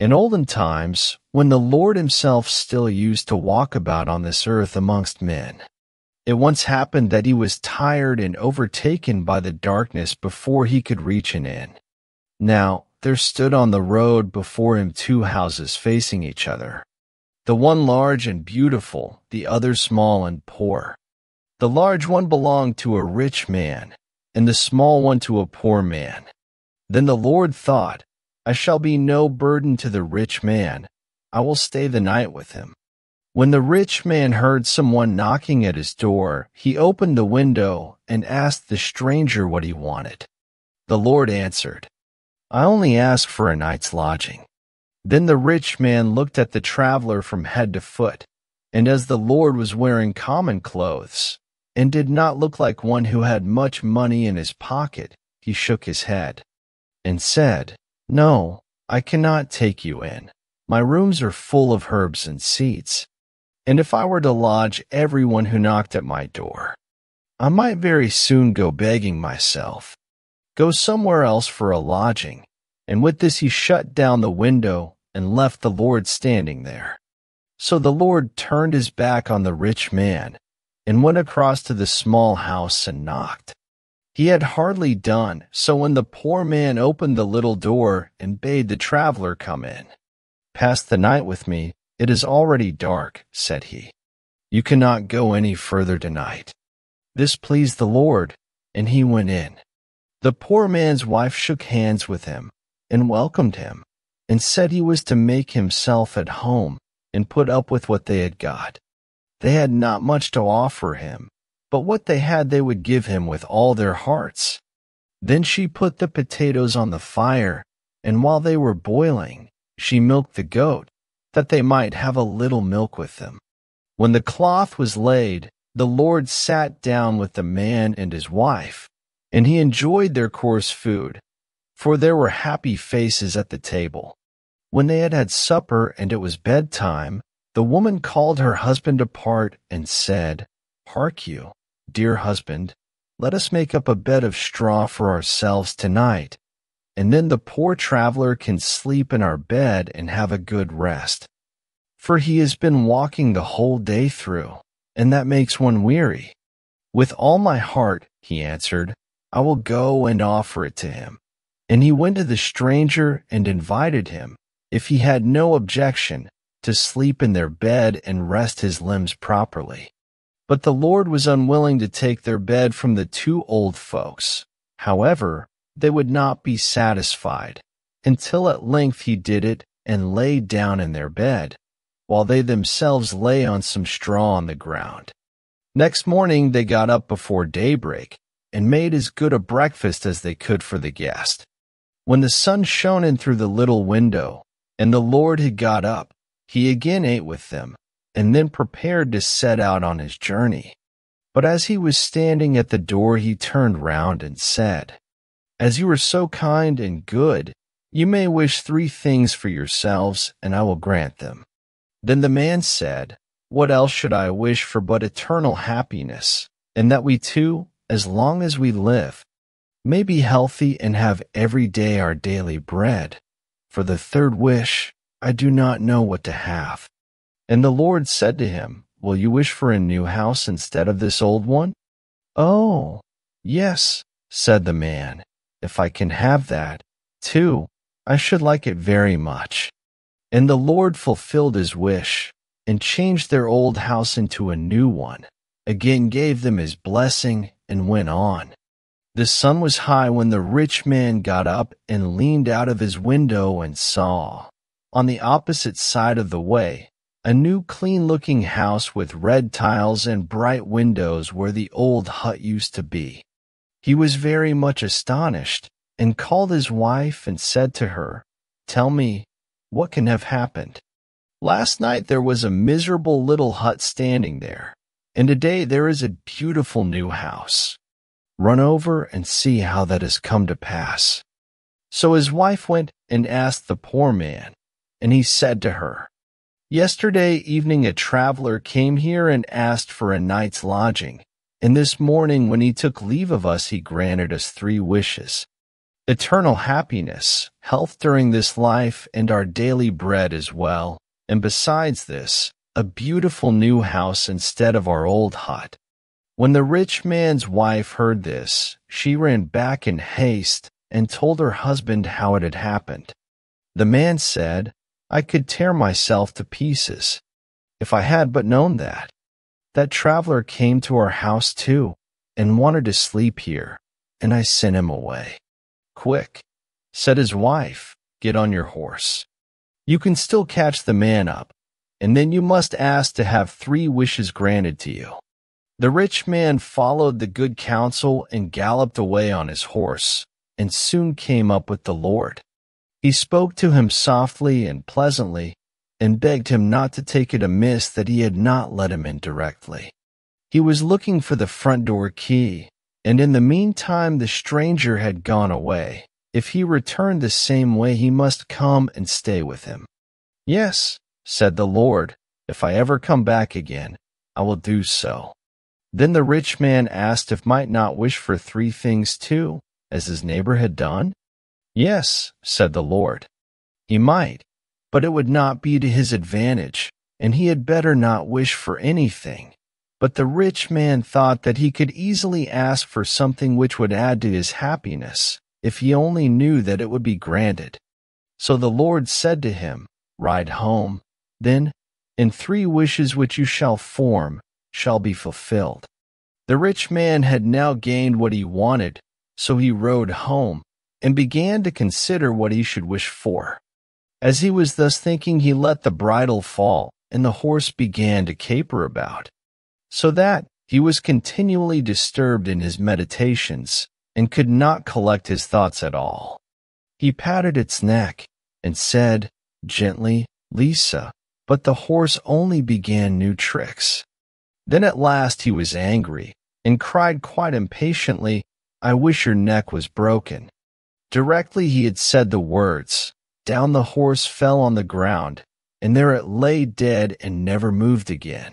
In olden times, when the Lord himself still used to walk about on this earth amongst men, it once happened that he was tired and overtaken by the darkness before he could reach an inn. Now, there stood on the road before him two houses facing each other, the one large and beautiful, the other small and poor. The large one belonged to a rich man, and the small one to a poor man. Then the Lord thought, I shall be no burden to the rich man. I will stay the night with him. When the rich man heard someone knocking at his door, he opened the window and asked the stranger what he wanted. The Lord answered, I only ask for a night's lodging. Then the rich man looked at the traveler from head to foot, and as the Lord was wearing common clothes, and did not look like one who had much money in his pocket, he shook his head and said, No, I cannot take you in. My rooms are full of herbs and seeds. And if I were to lodge everyone who knocked at my door, I might very soon go begging myself. Go somewhere else for a lodging. And with this he shut down the window and left the Lord standing there. So the Lord turned his back on the rich man and went across to the small house and knocked. He had hardly done so when the poor man opened the little door and bade the traveler come in. Pass the night with me, it is already dark, said he. You cannot go any further tonight. This pleased the Lord, and he went in. The poor man's wife shook hands with him, and welcomed him, and said he was to make himself at home, and put up with what they had got. They had not much to offer him, but what they had they would give him with all their hearts. Then she put the potatoes on the fire, and while they were boiling, she milked the goat, that they might have a little milk with them. When the cloth was laid, the Lord sat down with the man and his wife, and he enjoyed their coarse food, for there were happy faces at the table. When they had had supper and it was bedtime, the woman called her husband apart and said, Hark you, dear husband, let us make up a bed of straw for ourselves tonight, and then the poor traveler can sleep in our bed and have a good rest. For he has been walking the whole day through, and that makes one weary. With all my heart, he answered, I will go and offer it to him. And he went to the stranger and invited him, if he had no objection, to sleep in their bed and rest his limbs properly. But the Lord was unwilling to take their bed from the two old folks. However, they would not be satisfied, until at length he did it and lay down in their bed, while they themselves lay on some straw on the ground. Next morning they got up before daybreak, and made as good a breakfast as they could for the guest. When the sun shone in through the little window, and the Lord had got up, he again ate with them, and then prepared to set out on his journey. But as he was standing at the door, he turned round and said, As you are so kind and good, you may wish three things for yourselves, and I will grant them. Then the man said, What else should I wish for but eternal happiness, and that we too, as long as we live, may be healthy and have every day our daily bread. For the third wish, I do not know what to have. And the Lord said to him, Will you wish for a new house instead of this old one? Oh, yes, said the man. If I can have that, too, I should like it very much. And the Lord fulfilled his wish, and changed their old house into a new one, again gave them his blessing, and went on. The sun was high when the rich man got up and leaned out of his window and saw, on the opposite side of the way, a new clean-looking house with red tiles and bright windows where the old hut used to be. He was very much astonished, and called his wife and said to her, Tell me, what can have happened? Last night there was a miserable little hut standing there, and today there is a beautiful new house. Run over and see how that has come to pass. So his wife went and asked the poor man, and he said to her, Yesterday evening a traveler came here and asked for a night's lodging, and this morning when he took leave of us he granted us three wishes. eternal happiness, health during this life, and our daily bread as well, and besides this, a beautiful new house instead of our old hut. When the rich man's wife heard this, she ran back in haste and told her husband how it had happened. The man said, "I could tear myself to pieces, if I had but known that. That traveler came to our house too, and wanted to sleep here, and I sent him away." "Quick," said his wife, "get on your horse. You can still catch the man up, and then you must ask to have 3 wishes granted to you." The rich man followed the good counsel and galloped away on his horse, and soon came up with the Lord. He spoke to him softly and pleasantly, and begged him not to take it amiss that he had not let him in directly. He was looking for the front door key, and in the meantime the stranger had gone away. If he returned the same way, he must come and stay with him. "Yes," said the Lord, "if I ever come back again, I will do so." Then the rich man asked if might not wish for 3 things too, as his neighbor had done? "Yes," said the Lord, "he might, but it would not be to his advantage, and he had better not wish for anything." But the rich man thought that he could easily ask for something which would add to his happiness, if he only knew that it would be granted. So the Lord said to him, "Ride home, then, and 3 wishes which you shall form shall be fulfilled." The rich man had now gained what he wanted, so he rode home, and began to consider what he should wish for. As he was thus thinking, he let the bridle fall, and the horse began to caper about, so that he was continually disturbed in his meditations, and could not collect his thoughts at all. He patted its neck, and said gently, "Lisa," but the horse only began new tricks. Then at last he was angry, and cried quite impatiently, "I wish your neck was broken." Directly he had said the words, down the horse fell on the ground, and there it lay dead and never moved again.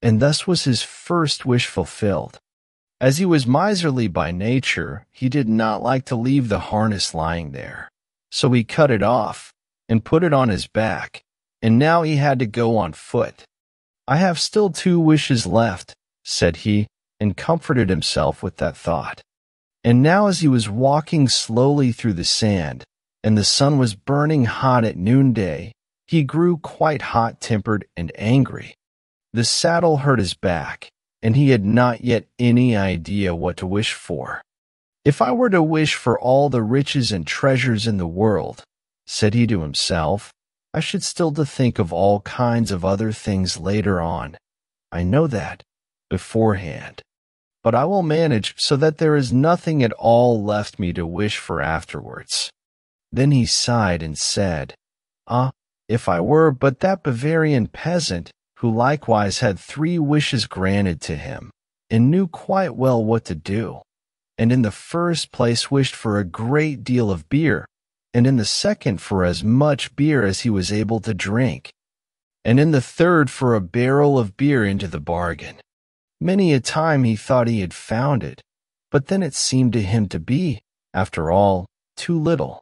And thus was his first wish fulfilled. As he was miserly by nature, he did not like to leave the harness lying there. So he cut it off, and put it on his back, and now he had to go on foot. "I have still 2 wishes left," said he, and comforted himself with that thought. And now as he was walking slowly through the sand, and the sun was burning hot at noonday, he grew quite hot-tempered and angry. The saddle hurt his back, and he had not yet any idea what to wish for. "If I were to wish for all the riches and treasures in the world," said he to himself, "I should still to think of all kinds of other things later on. I know that, beforehand. But I will manage so that there is nothing at all left me to wish for afterwards." Then he sighed and said, "Ah, if I were but that Bavarian peasant, who likewise had 3 wishes granted to him, and knew quite well what to do, and in the first place wished for a great deal of beer, and in the second for as much beer as he was able to drink, and in the third for a barrel of beer into the bargain." Many a time he thought he had found it, but then it seemed to him to be, after all, too little.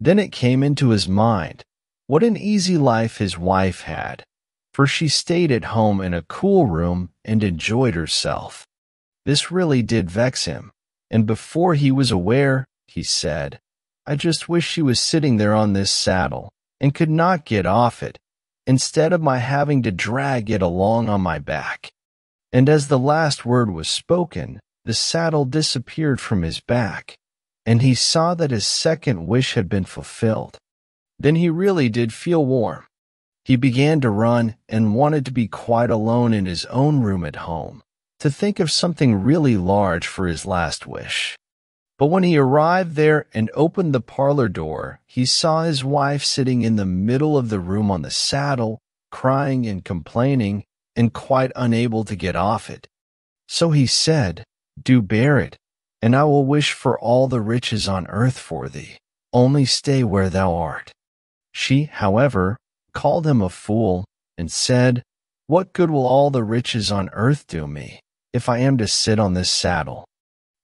Then it came into his mind, what an easy life his wife had, for she stayed at home in a cool room and enjoyed herself. This really did vex him, and before he was aware, he said, "I just wish she was sitting there on this saddle, and could not get off it, instead of my having to drag it along on my back." And as the last word was spoken, the saddle disappeared from his back, and he saw that his second wish had been fulfilled. Then he really did feel warm. He began to run and wanted to be quite alone in his own room at home, to think of something really large for his last wish. But when he arrived there and opened the parlor door, he saw his wife sitting in the middle of the room on the saddle, crying and complaining, and quite unable to get off it. So he said, "Do bear it, and I will wish for all the riches on earth for thee. Only stay where thou art." She, however, called him a fool, and said, "What good will all the riches on earth do me, if I am to sit on this saddle?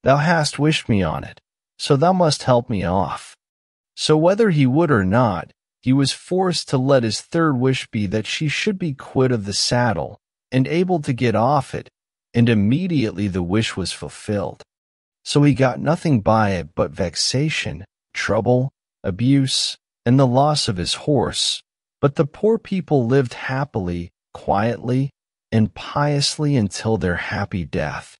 Thou hast wished me on it, so thou must help me off." So whether he would or not, he was forced to let his third wish be that she should be quit of the saddle, and able to get off it, and immediately the wish was fulfilled. So he got nothing by it but vexation, trouble, abuse, and the loss of his horse, but the poor people lived happily, quietly, and piously until their happy death.